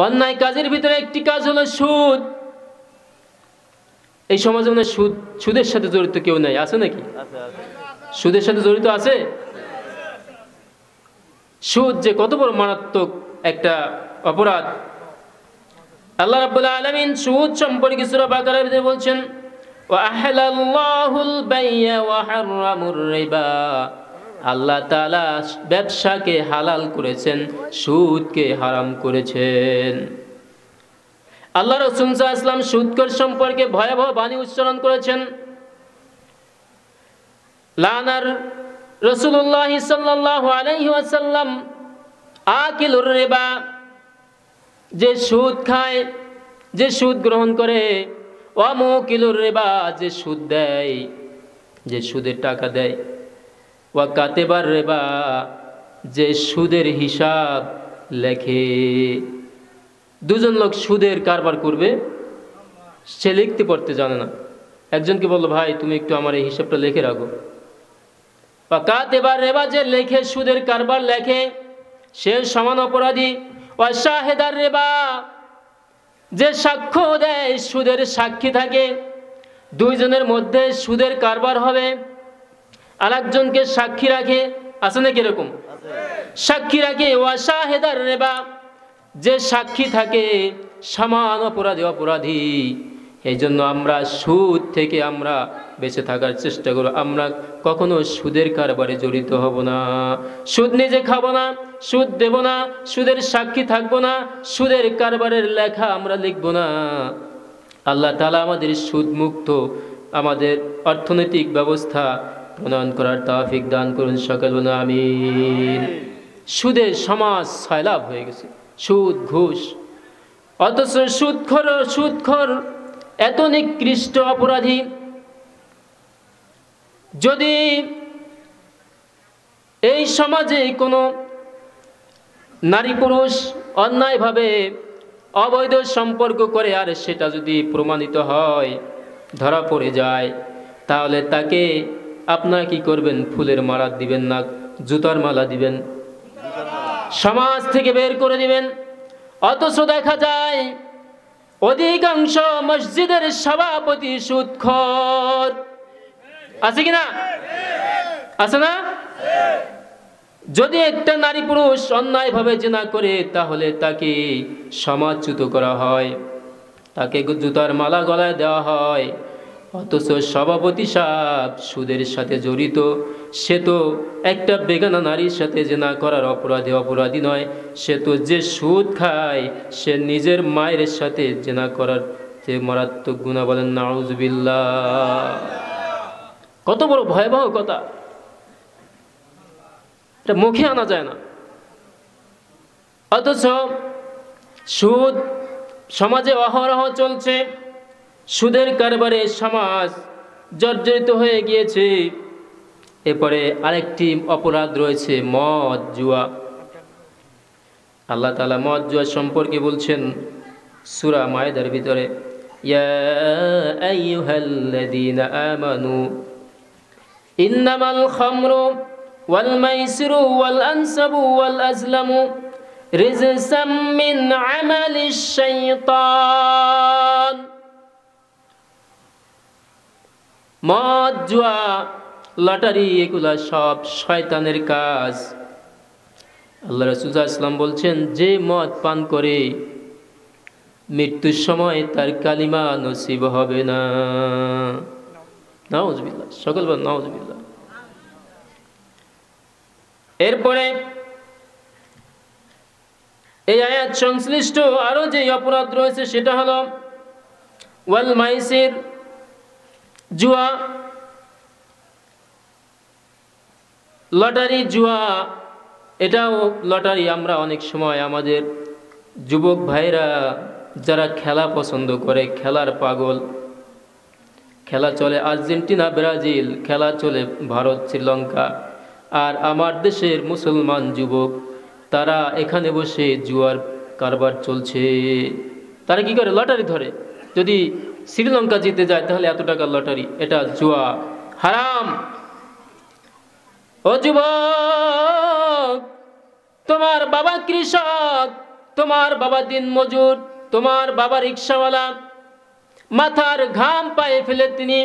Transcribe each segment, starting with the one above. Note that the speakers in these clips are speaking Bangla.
अन्याय काजेर भितरे एकटी काज हलो सूद। এই সমাজে মনে সুদ সুদের সাথে জড়িত কেউ নাই আছে নাকি? সুদের সাথে জড়িত আছে। সুদ যে কত বড় মারাত্মক একটা অপরাধ আল্লাহ রাব্বুল আলামিন সুদ সম্পর্কে সূরা বাকারার ভিতরে বলছেন ওয়া আহলাল্লাহুল বাইয়া ওয়া হারামুর রিবা। আল্লাহ তাআলা ব্যবসাকে হালাল করেছেন সুদকে হারাম করেছেন। আল্লাহ রাসূল সাল্লাল্লাহু আলাইহি ওয়াসাল্লাম সুদকর সম্পর্কে ভয়াবহ বাণী উচ্চারণ করেছেন। লানার রাসূলুল্লাহ সাল্লাল্লাহু আলাইহি ওয়াসাল্লাম আকিলুর রিবা, যে সুদ খায় যে সুদ গ্রহণ করে, ওয়া মুকিলুর রিবা, যে সুদ দেয় যে সুদের টাকা দেয়, ওয়া কাতিবার রিবা, যে সুদের হিসাব লেখে। দুজন লোক সুদের কারবার করবে, সে লিখতে পড়তে জানে না, একজনকে বললো ভাই তুমি একটু আমার এই হিসাবটা লিখে রাখো। বা কাতিবার রিবা, যে লেখে সুদের কারবার লেখে, সে সমান অপরাধী। ওয়া শাহিদার রিবা, যে সাক্ষ্য দেয় সুদের সাক্ষী থাকে। দুইজনের মধ্যে সুদের কারবার হবে, আরেকজনকে সাক্ষী রাখে, আছে না কিরকম? সাক্ষী রাখে। ওয়া শাহিদার রিবা, যে সাক্ষী থাকে, সমান অপরাধী অপরাধী। এই জন্য আমরা সুদ থেকে আমরা বেঁচে থাকার চেষ্টা করব। আমরা কখনো সুদের কারবারে জড়িত হব না। সুদ নিজে খাবো না, সুদ দেব না, সুদের সাক্ষী থাকবো না, সুদের কারবারের লেখা আমরা লিখবো না। আল্লাহ তাআলা আমাদের সুদ মুক্ত আমাদের অর্থনৈতিক ব্যবস্থা প্রণয়ন করার তৌফিক দান করুন। সকল আমিন। সুদে সমাজ সয়লাভ হয়ে গেছে, সুদ ঘুষ। অথচ সুদখোর এত নিকৃষ্ট অপরাধী। যদি এই সমাজে কোনো নারী পুরুষ অন্যায়ভাবে অবৈধ সম্পর্ক করে আর সেটা যদি প্রমাণিত হয়, ধরা পড়ে যায়, তাহলে তাকে আপনারা কি করবেন? ফুলের মালা দিবেন না জুতার মালা দিবেন? সমাজ থেকে বের করে দিবেন। অথচ দেখা যায় অধিকাংশ মসজিদের সভাপতি সুদখোর। আছে কি না? আছে না? যদি একটা নারী পুরুষ অন্যায়ভাবে জিনা করে তাহলে তাকে সমাজচ্যুত করা হয়, তাকে জুতার মালা গলায় দেওয়া হয়। অথচ সভাপতি সাহেব সুদের সাথে জড়িত। সে তো একটা বেগানা নারীর সাথে জিনা করার অপরাধী অপরাধী নয়, সে তো যে সুদ খায় সে নিজের মায়ের সাথে জিনা করার যে মারাত্মক গুনাহ, বলেন নাউযুবিল্লাহ। কত বড় ভয়াবহ কথা, এটা মুখে আনা যায় না। অথচ সুদ সমাজে অহরহ চলছে, সুদের কারবারে সমাজ জর্জরিত হয়ে গিয়েছে। এরপরে আরেকটি অপরাধ রয়েছে, মদ জুয়া। আল্লাহ তাআলা মদ জুয়া সম্পর্কে বলছেন সূরা মায়েদার ভিতরে, ইয়া আইয়ুহাল্লাযীনা আমানু ইন্নামাল খামরু ওয়াল মাইসিরু ওয়াল আনসাবু ওয়াল আজলামু রিজসাম মিন আমালিশ শাইতান। মদ জুয়া লটারি এগুলা সব শয়তানের কাজ। আল্লাহ রাসূল সাল্লাল্লাহু আলাইহি ওয়াসাল্লাম বলছেন যে মদ পান করে মৃত্যুর সময় তার কালিমা নসিব হবে না। নাউযুবিল্লাহ, সকল বল নাউযুবিল্লাহ। এরপরে এই আয়াত সংশ্লিষ্ট আরো যে অপরাধ রয়েছে সেটা হলো ওয়াল মাইসির, জুয়া, লটারি জুয়া। এটাও লটারি আমরা অনেক সময় আমাদের যুবক ভাইরা যারা খেলা পছন্দ করে, খেলার পাগল, খেলা চলে আর্জেন্টিনা ব্রাজিল, খেলা চলে ভারত শ্রীলঙ্কা, আর আমার দেশের মুসলমান যুবক তারা এখানে বসে জুয়ার কারবার চলছে। তারা কি করে? লটারি ধরে। যদি শ্রীলঙ্কা জিতে যায় তাহলে এত টাকার লটারি। এটা জুয়া, হারাম। ও যুবক, তোমার বাবা কৃষক, तुम्हार बाबा दिन मजूर, तुम्हार बाबा रिक्शावाला, माथार घाम पाए फेले तिनी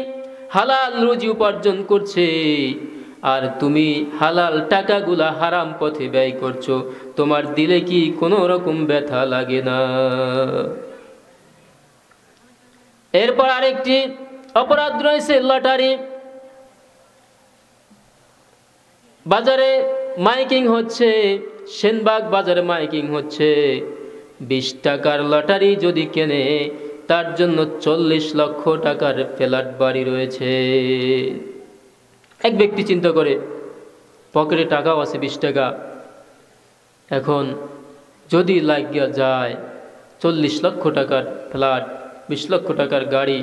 हालाल रुजी उपार्जन करछे और तुमी हालाल टाकागुला हाराम पथे व्यय करछो। तुम्हार दिले की कोनो रकम व्यथा लागे ना। एरपर आरेकटी अपराध रयेछे लटारी। बाजारे माइकिंग होच्छे, सेनबाग बाजारे माइकिंग होच्छे, 20 टाकार लटारी जदि केने तार जन्य 40 लाख टाकार फ्लैट बाड़ी रयेछे। एक व्यक्ति चिंता करे पकेटे टाकाओ आछे 20 टाका, एखन जदि लागिया जाय 40 लाख टाकार फ्लैट, 20 लाख टाकार गाड़ी।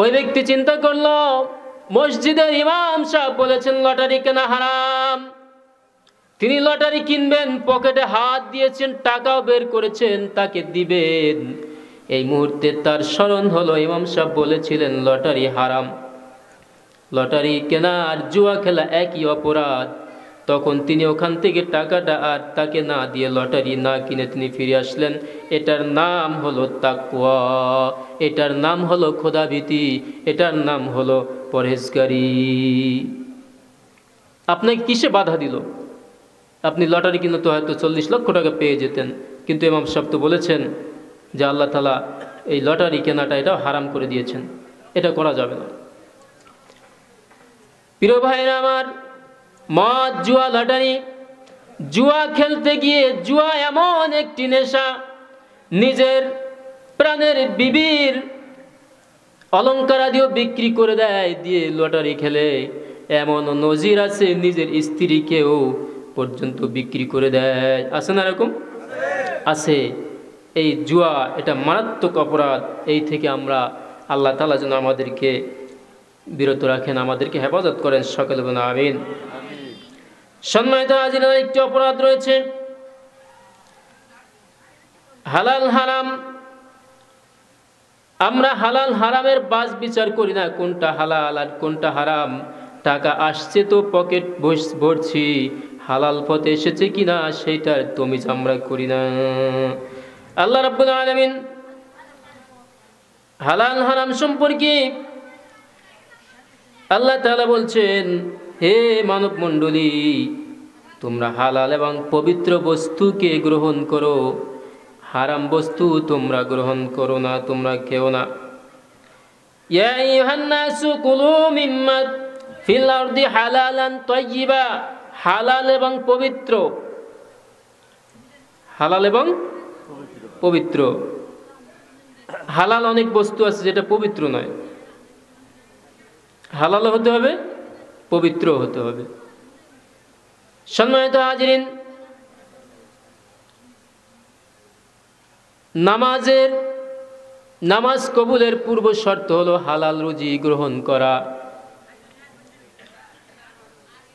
ओई व्यक्ति चिंता करलो मस्जिदे इमाम साहेब बोलेছেন लटारी केना हाराम, তিনি लटारी কিনবেন, পকেটে হাত দিয়েছেন, টাকাও বের করেছেন, তাকে দিবেন। এই মুহূর্তে তার স্মরণ হলো ইমাম সাহেব বলেছিলেন লটারি হারাম, লটারি কেনা আর জুয়া খেলা একই অপরাধ। তখন তিনি ওখান থেকে টাকাটা আর তাকে না দিয়ে লটারি না কিনে তিনি ফিরে আসলেন। এটার নাম হলো তাকওয়া, এটার নাম হলো খোদাভীতি, এটার নাম হলো পরহেজগারি। আপনাকে কিসে বাধা দিল? আপনি লটারি কিনে তো হয়তো 40 লাখ টাকা পেয়ে যেতেন, কিন্তু ইমাম সাহেব তো বলেছেন যে আল্লাহ তাআলা এই লটারি কেনাটা এটা হারাম করে দিয়েছেন, এটা করা যাবে না। প্রিয় ভাইরা আমার, মদ जुआ लटारी, जुआ खेलते गিয়ে जुआ এমন একটি নেশা, নিজের প্রাণের বিবির অলংকারাদিও বিক্রি করে দেয়, দিয়ে লটারি খেলে। এমন নজির আছে নিজের স্ত্রীকেও পর্যন্ত বিক্রি করে দেয়, আছে না এরকম? আছে। এই জুয়া এটা মারাত্মক অপরাধ, এই থেকে আমরা আল্লাহ তাআলা যেন আমাদেরকে বিরত রাখেন, আমাদেরকে হেফাজত করেন। সকলে বলুন আমিন। সম্মানিত হাজিরা, একটি অপরাধ রয়েছে হালাল হারাম। আমরা হালাল হারামের বাজ বিচার করি না, কোনটা হালাল আর কোনটা হারাম। টাকা আসছে তো পকেট ভরছি, হালাল পথে এসেছে কিনা সেইটার তমিজ আমরা করি না। আল্লাহ রাব্বুল আলামিন হালাল হারাম সম্পর্কে আল্লাহ তাআলা বলছেন, হে মানব মণ্ডলী, তোমরা হালাল এবং পবিত্র বস্তুকে গ্রহণ করো, হারাম বস্তু তোমরা গ্রহণ করো না, তোমরা খেও না। ইয়া আইয়ুহান নাসু কুলু মিম্মা ফিল আরদি হালালান তাইয়্যিবা, হালাল এবং পবিত্র, হালাল এবং পবিত্র। হালাল অনেক বস্তু আছে যেটা পবিত্র নয়, হালাল হতে হবে, পবিত্র হতে হবে। সম্মানিত হাজিরিন, নামাজ কবুলের পূর্ব শর্ত হলো হালাল রুজি গ্রহণ করা।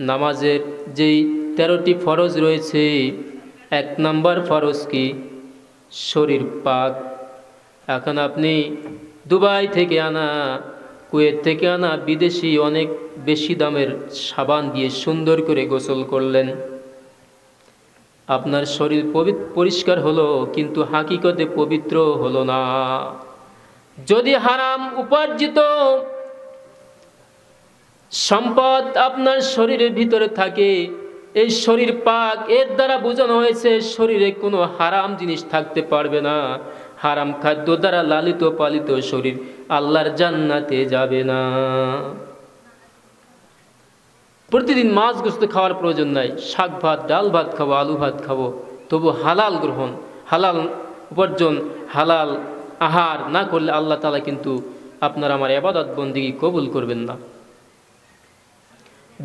নামাজের যেই 13টি ফরজ রয়েছে, 1 নম্বর ফরজ কি? শরীর পাক। এখন আপনি দুবাই থেকে আনা, কুয়েত থেকে আনা বিদেশি অনেক বেশি দামের সাবান দিয়ে সুন্দর করে গোসল করলেন, আপনার শরীর পরিষ্কার হলো, কিন্তু হাকিকতে পবিত্র হলো না। যদি হারাম উপার্জিত সম্পদ আপনার শরীরের ভিতরে থাকে, এই শরীর পাক, এর দ্বারা বোঝানো হয়েছে শরীরে কোনো হারাম জিনিস থাকতে পারবে না। হারাম খাদ্য দ্বারা লালিত পালিত শরীর আল্লাহর জান্নাতে যাবে না। প্রতিদিন মাছ গোস্ত খাওয়ার প্রয়োজন নাই, শাক ভাত ডাল ভাত খাবো, আলু ভাত খাবো, তবু হালাল গ্রহণ, হালাল উপার্জন, হালাল আহার না করলে আল্লাহ তাআলা কিন্তু আপনার আমার ইবাদত বন্দেগী কবুল করবেন না।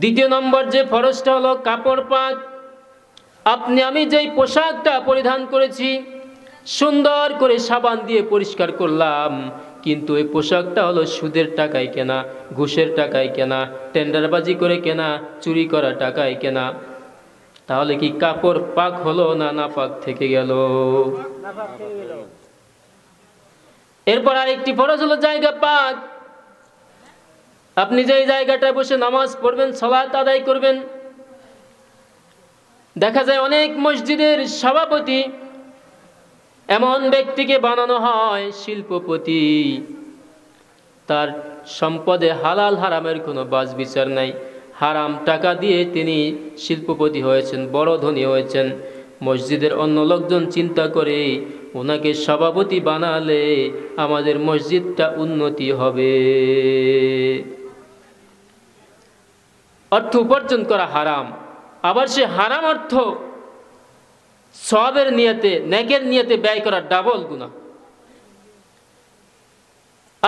2 নম্বর যে ফরজটা হলো কাপড় পাক। আপনি আমি যেই পোশাকটা পরিধান করেছি, সুন্দর করে সাবান দিয়ে পরিষ্কার করলাম, কিন্তু এই পোশাকটা হলো সুদের টাকায় কেনা, ঘুষের টাকায় কেনা, টেন্ডারবাজি করে কেনা, চুরি করা টাকায় কেনা। তাহলে কি কাপড় পাক হলো না নাপাক থেকে গেল? এরপর আরেকটি ফরজ হলো জায়গা পাক। আপনি যে জায়গাটায় বসে নামাজ পড়বেন, সালাত আদায় করবেন, देखा जाए अनेक मस्जिदेर सभापति एमन व्यक्ति के बनानो हय शिल्पपति तार सम्पदे हालाल हारामेर कोनो बाज विचार नाई हाराम टाका दिए तिनी शिल्पपति हयेछेन बड़ो धनी हयेछेन। मस्जिदेर अन्य लोकजन चिंता करे उनाके सभापति बनाले आमादेर मस्जिदटा उन्नति हबे। अर्थ उपार्जन करा हाराम आबार से हाराम अर्थ सवाबेर नियते नेकेर नियते व्यय करा डबल गुना।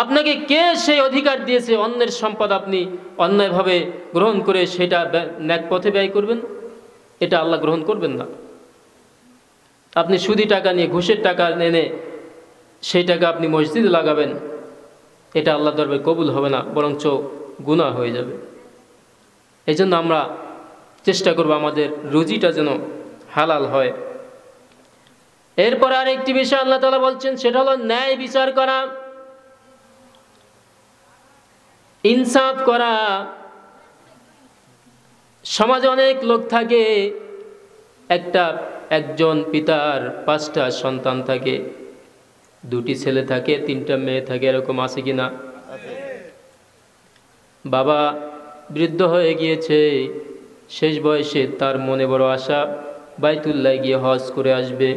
आपनाके के सेई अधिकार दिएछे अन्येर सम्पद आपनि अन्यायभावे ग्रहण करे सेटा नेक पथे व्यय करबेन? एटा आल्लाह ग्रहण करबेन ना। आपनि सुदी टाका निये घुषेर टाका एने सेई टाका आपनि मस्जिदे लागाबेन एटा आल्लाहर दरबारे कबुल हबे ना बरंच गुनाह हये जाबे। एइजन्य आमरा चेष्टा करब आमादेर रुजिटा जेन हालाल हय। एरपर आरेकटी विषय आल्लाह ताआला बोलছেন सेटा हलो न्याय विचार करा इंसाफ करा। समाजे अनेक लोक थाके एकजन पितार पाँचटा सन्तान थाके दुटी छेले थाके तीनटा मेये थाके एरकम आछे किना? बाबा वृद्ध हये गियेछे शेष बयसे तार मने बड़ आशा बायतुल्लाह गिये हज करे आसबे।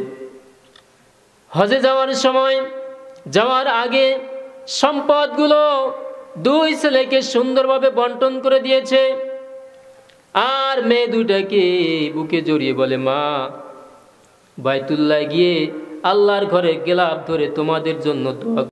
हजे जावार समय जावार आगे सम्पदगुलो दुई छेलेके सुंदरभावे बंटन करे दियेछे आर मेये दुइटाके बुके जड़िये बोले मा बायतुल्लाह गिये आल्लाहर घरे गेलाफ धरे तोमादेर जन्य दुआ